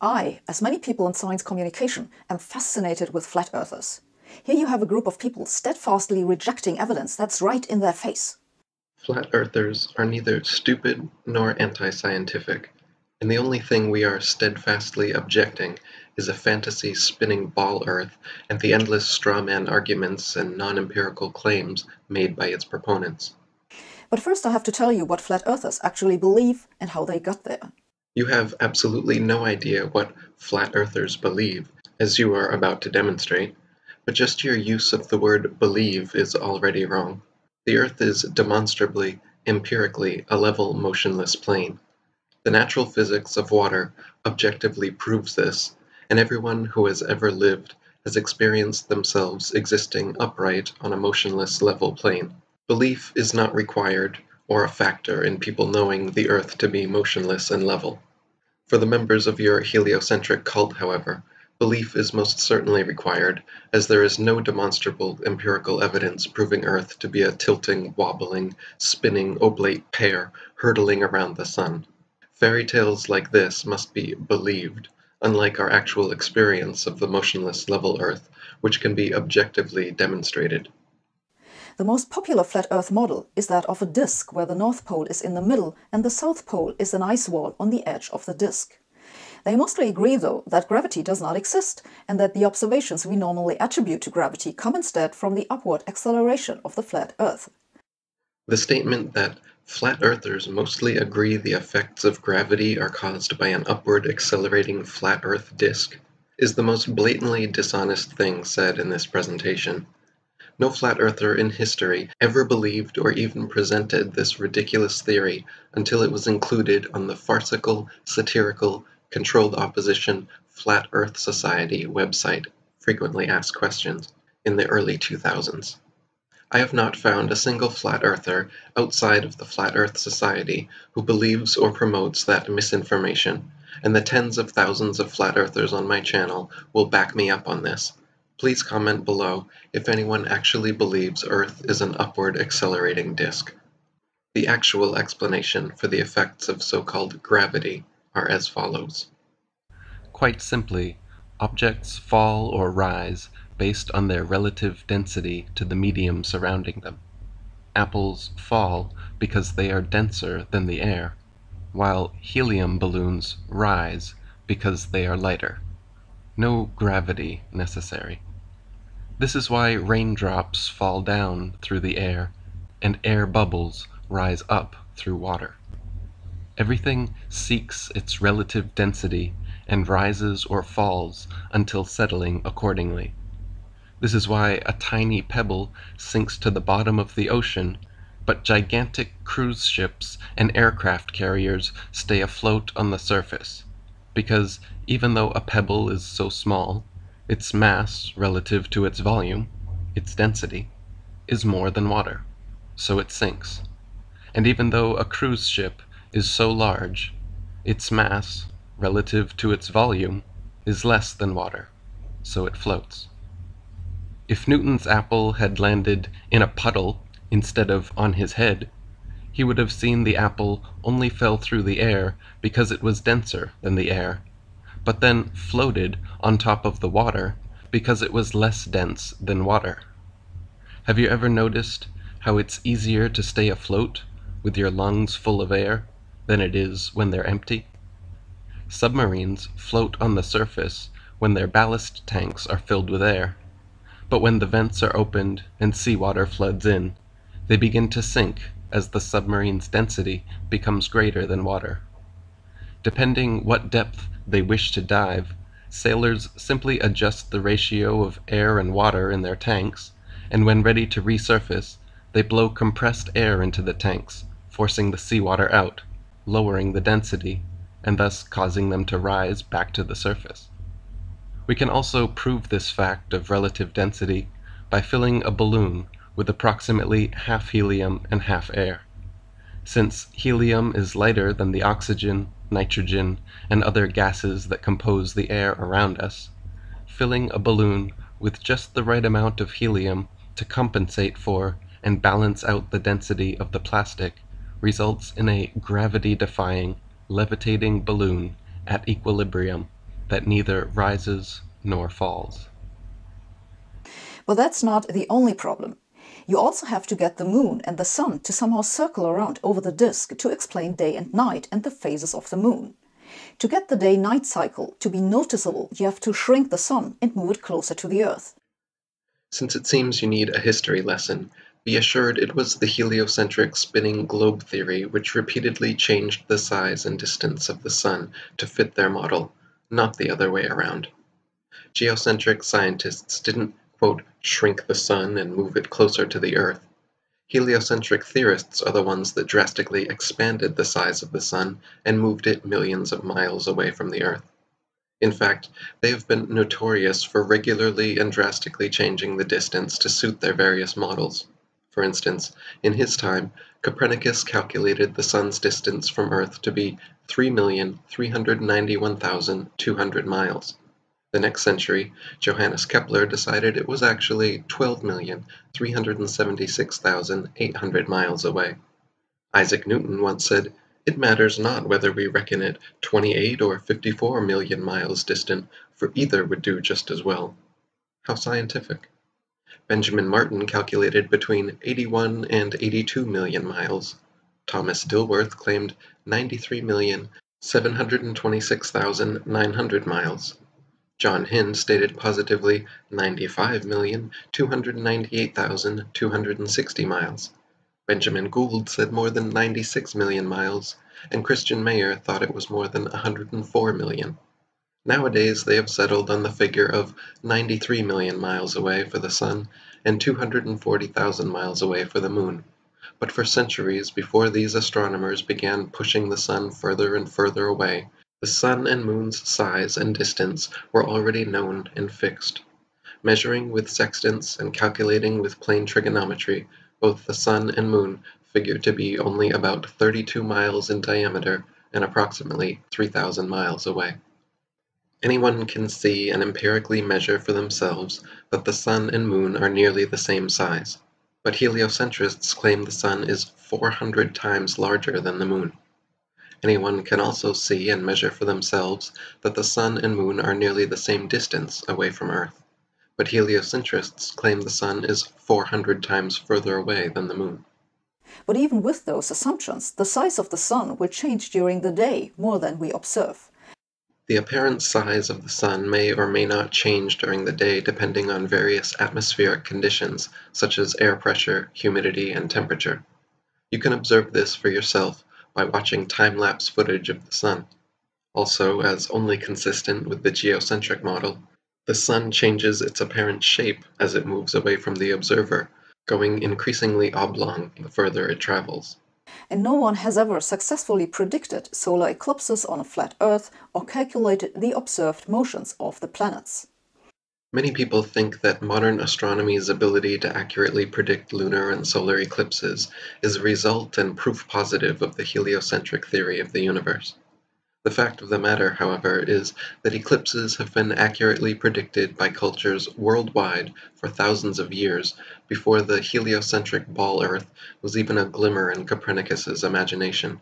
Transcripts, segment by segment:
I, as many people in science communication, am fascinated with flat earthers. Here you have a group of people steadfastly rejecting evidence that's right in their face. Flat earthers are neither stupid nor anti-scientific, and the only thing we are steadfastly objecting is a fantasy spinning ball earth and the endless straw man arguments and non-empirical claims made by its proponents. But first I have to tell you what flat earthers actually believe and how they got there. You have absolutely no idea what flat earthers believe, as you are about to demonstrate, but just your use of the word believe is already wrong. The Earth is demonstrably, empirically, a level, motionless plane. The natural physics of water objectively proves this, and everyone who has ever lived has experienced themselves existing upright on a motionless level plane. Belief is not required or a factor in people knowing the Earth to be motionless and level. For the members of your heliocentric cult, however, belief is most certainly required, as there is no demonstrable empirical evidence proving Earth to be a tilting, wobbling, spinning oblate pear hurtling around the sun. Fairy tales like this must be believed, unlike our actual experience of the motionless level Earth, which can be objectively demonstrated. The most popular flat Earth model is that of a disk where the North Pole is in the middle and the South Pole is an ice wall on the edge of the disk. They mostly agree, though, that gravity does not exist and that the observations we normally attribute to gravity come instead from the upward acceleration of the flat Earth. The statement that flat earthers mostly agree the effects of gravity are caused by an upward accelerating flat Earth disk is the most blatantly dishonest thing said in this presentation. No flat earther in history ever believed or even presented this ridiculous theory until it was included on the farcical, satirical, Controlled Opposition Flat Earth Society website, Frequently Asked Questions, in the early 2000s. I have not found a single flat earther outside of the Flat Earth Society who believes or promotes that misinformation, and the tens of thousands of flat earthers on my channel will back me up on this. Please comment below if anyone actually believes Earth is an upward accelerating disk. The actual explanation for the effects of so-called gravity are as follows. Quite simply, objects fall or rise based on their relative density to the medium surrounding them. Apples fall because they are denser than the air, while helium balloons rise because they are lighter. No gravity necessary. This is why raindrops fall down through the air, and air bubbles rise up through water. Everything seeks its relative density and rises or falls until settling accordingly. This is why a tiny pebble sinks to the bottom of the ocean, but gigantic cruise ships and aircraft carriers stay afloat on the surface, because even though a pebble is so small, its mass relative to its volume, its density, is more than water, so it sinks. And even though a cruise ship is so large, its mass relative to its volume is less than water, so it floats. If Newton's apple had landed in a puddle instead of on his head, he would have seen the apple only fell through the air because it was denser than the air, but then floated on top of the water because it was less dense than water. Have you ever noticed how it's easier to stay afloat with your lungs full of air than it is when they're empty? Submarines float on the surface when their ballast tanks are filled with air, but when the vents are opened and seawater floods in, they begin to sink as the submarine's density becomes greater than water. Depending what depth they wish to dive, sailors simply adjust the ratio of air and water in their tanks, and when ready to resurface, they blow compressed air into the tanks, forcing the seawater out, lowering the density, and thus causing them to rise back to the surface. We can also prove this fact of relative density by filling a balloon with approximately half helium and half air. Since helium is lighter than the oxygen, nitrogen, and other gases that compose the air around us, filling a balloon with just the right amount of helium to compensate for and balance out the density of the plastic results in a gravity-defying, levitating balloon at equilibrium that neither rises nor falls. Well, that's not the only problem. You also have to get the moon and the sun to somehow circle around over the disk to explain day and night and the phases of the moon. To get the day-night cycle to be noticeable, you have to shrink the sun and move it closer to the Earth. Since it seems you need a history lesson, be assured it was the heliocentric spinning globe theory which repeatedly changed the size and distance of the sun to fit their model, not the other way around. Geocentric scientists didn't, quote, shrink the sun and move it closer to the Earth. Heliocentric theorists are the ones that drastically expanded the size of the sun and moved it millions of miles away from the Earth. In fact, they have been notorious for regularly and drastically changing the distance to suit their various models. For instance, in his time, Copernicus calculated the sun's distance from Earth to be 3,391,200 miles. The next century, Johannes Kepler decided it was actually 12,376,800 miles away. Isaac Newton once said, "It matters not whether we reckon it 28 or 54 million miles distant, for either would do just as well." How scientific. Benjamin Martin calculated between 81 and 82 million miles. Thomas Dilworth claimed 93,726,900 miles. John Hinn stated positively 95,298,260 miles. Benjamin Gould said more than 96 million miles, and Christian Mayer thought it was more than 104 million. Nowadays they have settled on the figure of 93 million miles away for the sun and 240,000 miles away for the moon. But for centuries before these astronomers began pushing the sun further and further away, the sun and moon's size and distance were already known and fixed. Measuring with sextants and calculating with plane trigonometry, both the sun and moon figured to be only about 32 miles in diameter and approximately 3,000 miles away. Anyone can see and empirically measure for themselves that the sun and moon are nearly the same size, but heliocentrists claim the sun is 400 times larger than the moon. Anyone can also see and measure for themselves that the sun and moon are nearly the same distance away from Earth, but heliocentrists claim the sun is 400 times further away than the moon. But even with those assumptions, the size of the sun will change during the day more than we observe. The apparent size of the sun may or may not change during the day depending on various atmospheric conditions such as air pressure, humidity, and temperature. You can observe this for yourself by watching time-lapse footage of the sun. Also, as only consistent with the geocentric model, the sun changes its apparent shape as it moves away from the observer, going increasingly oblong the further it travels. And no one has ever successfully predicted solar eclipses on a flat Earth or calculated the observed motions of the planets. Many people think that modern astronomy's ability to accurately predict lunar and solar eclipses is a result and proof positive of the heliocentric theory of the universe. The fact of the matter, however, is that eclipses have been accurately predicted by cultures worldwide for thousands of years before the heliocentric ball Earth was even a glimmer in Copernicus's imagination.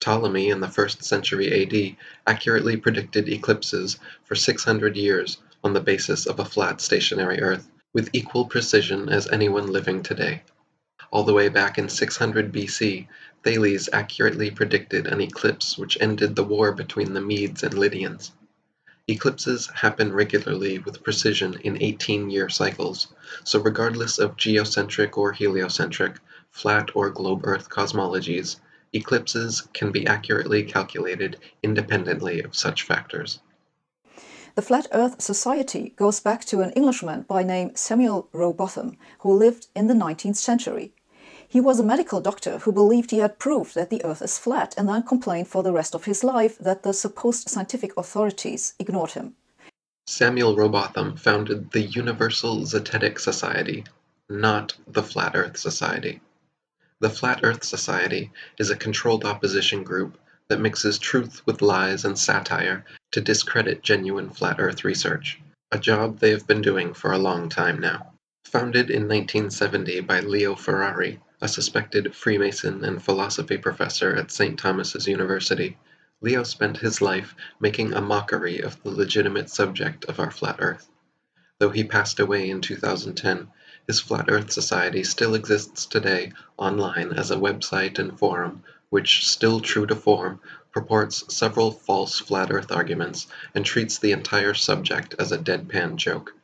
Ptolemy in the 1st century AD accurately predicted eclipses for 600 years on the basis of a flat stationary Earth, with equal precision as anyone living today. All the way back in 600 BC, Thales accurately predicted an eclipse which ended the war between the Medes and Lydians. Eclipses happen regularly with precision in 18-year cycles, so regardless of geocentric or heliocentric, flat or globe Earth cosmologies, eclipses can be accurately calculated independently of such factors. The Flat Earth Society goes back to an Englishman by name Samuel Rowbotham, who lived in the 19th century. He was a medical doctor who believed he had proved that the Earth is flat and then complained for the rest of his life that the supposed scientific authorities ignored him. Samuel Rowbotham founded the Universal Zetetic Society, not the Flat Earth Society. The Flat Earth Society is a controlled opposition group that mixes truth with lies and satire to discredit genuine flat Earth research, a job they have been doing for a long time now. Founded in 1970 by Leo Ferrari, a suspected Freemason and philosophy professor at St. Thomas's University, Leo spent his life making a mockery of the legitimate subject of our Flat Earth. Though he passed away in 2010, his Flat Earth Society still exists today online as a website and forum which, still true to form, purports several false Flat Earth arguments and treats the entire subject as a deadpan joke.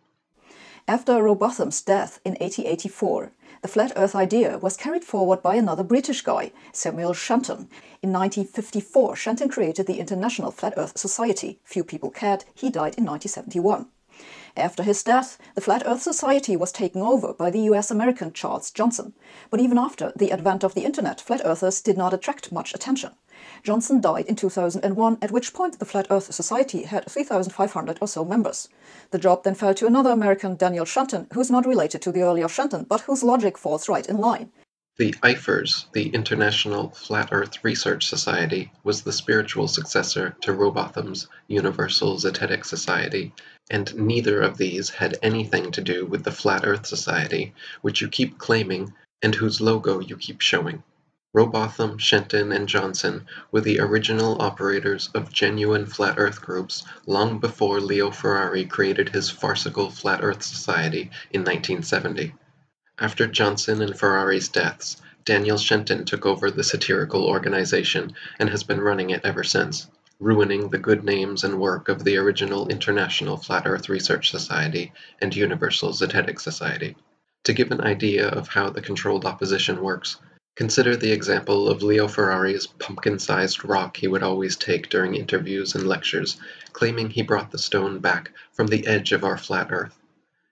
After Rowbotham's death in 1884, the Flat Earth idea was carried forward by another British guy, Samuel Shenton. In 1954, Shenton created the International Flat Earth Society. Few people cared. He died in 1971. After his death, the Flat Earth Society was taken over by the US-American Charles Johnson. But even after the advent of the internet, Flat Earthers did not attract much attention. Johnson died in 2001, at which point the Flat Earth Society had 3,500 or so members. The job then fell to another American, Daniel Shenton, who's not related to the earlier Shenton, but whose logic falls right in line. The IFRS, the International Flat Earth Research Society, was the spiritual successor to Rowbotham's Universal Zetetic Society, and neither of these had anything to do with the Flat Earth Society, which you keep claiming and whose logo you keep showing. Rowbotham, Shenton, and Johnson were the original operators of genuine Flat Earth groups long before Leo Ferrari created his farcical Flat Earth Society in 1970. After Johnson and Ferrari's deaths, Daniel Shenton took over the satirical organization and has been running it ever since, ruining the good names and work of the original International Flat Earth Research Society and Universal Zetetic Society. To give an idea of how the controlled opposition works, consider the example of Leo Ferrari's pumpkin-sized rock he would always take during interviews and lectures, claiming he brought the stone back from the edge of our flat earth.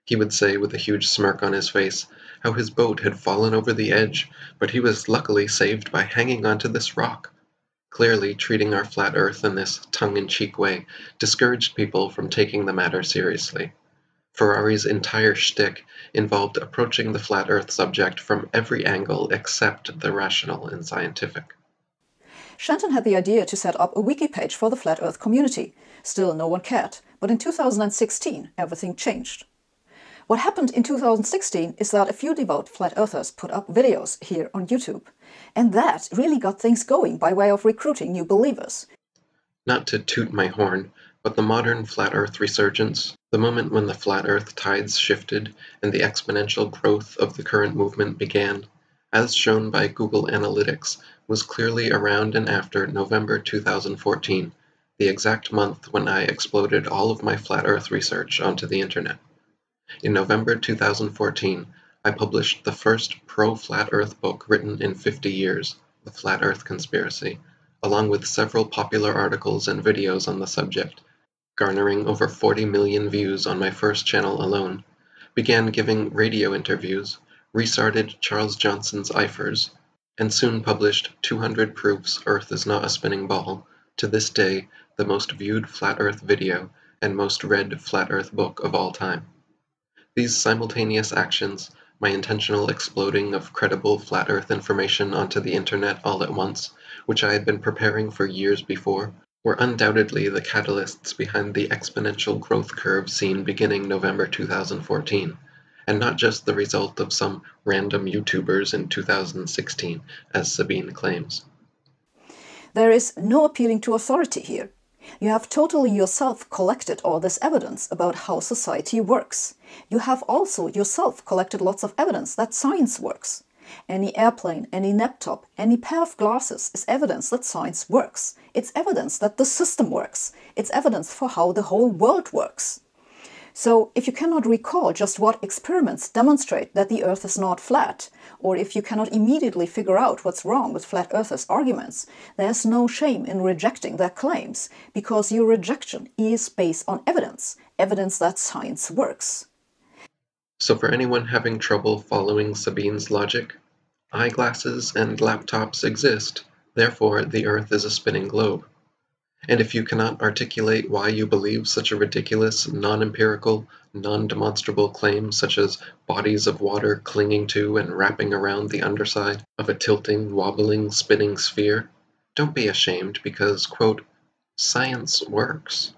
He would say with a huge smirk on his face how his boat had fallen over the edge, but he was luckily saved by hanging onto this rock. Clearly, treating our flat earth in this tongue-in-cheek way discouraged people from taking the matter seriously. Ferrari's entire shtick involved approaching the flat earth subject from every angle except the rational and scientific. Shenton had the idea to set up a wiki page for the flat earth community. Still, no one cared. But in 2016, everything changed. What happened in 2016 is that a few devout flat earthers put up videos here on YouTube. And that really got things going by way of recruiting new believers. Not to toot my horn, but the modern Flat Earth resurgence, the moment when the Flat Earth tides shifted and the exponential growth of the current movement began, as shown by Google Analytics, was clearly around and after November 2014, the exact month when I exploded all of my Flat Earth research onto the internet. In November 2014, I published the first pro-Flat Earth book written in 50 years, The Flat Earth Conspiracy, along with several popular articles and videos on the subject, garnering over 40 million views on my first channel alone, began giving radio interviews, restarted Charles Johnson's IFRS, and soon published 2 Proofs Earth is Not a Spinning Ball, to this day the most viewed Flat Earth video and most read Flat Earth book of all time. These simultaneous actions, my intentional exploding of credible Flat Earth information onto the internet all at once, which I had been preparing for years before, were undoubtedly the catalysts behind the exponential growth curve seen beginning November 2014, and not just the result of some random YouTubers in 2016, as Sabine claims. There is no appealing to authority here. You have totally yourself collected all this evidence about how society works. You have also yourself collected lots of evidence that science works. Any airplane, any laptop, any pair of glasses is evidence that science works. It's evidence that the system works. It's evidence for how the whole world works. So if you cannot recall just what experiments demonstrate that the Earth is not flat, or if you cannot immediately figure out what's wrong with Flat Earthers' arguments, there's no shame in rejecting their claims, because your rejection is based on evidence, evidence that science works. So for anyone having trouble following Sabine's logic, eyeglasses and laptops exist, therefore the Earth is a spinning globe. And if you cannot articulate why you believe such a ridiculous, non-empirical, non-demonstrable claim such as bodies of water clinging to and wrapping around the underside of a tilting, wobbling, spinning sphere, don't be ashamed because, quote, science works.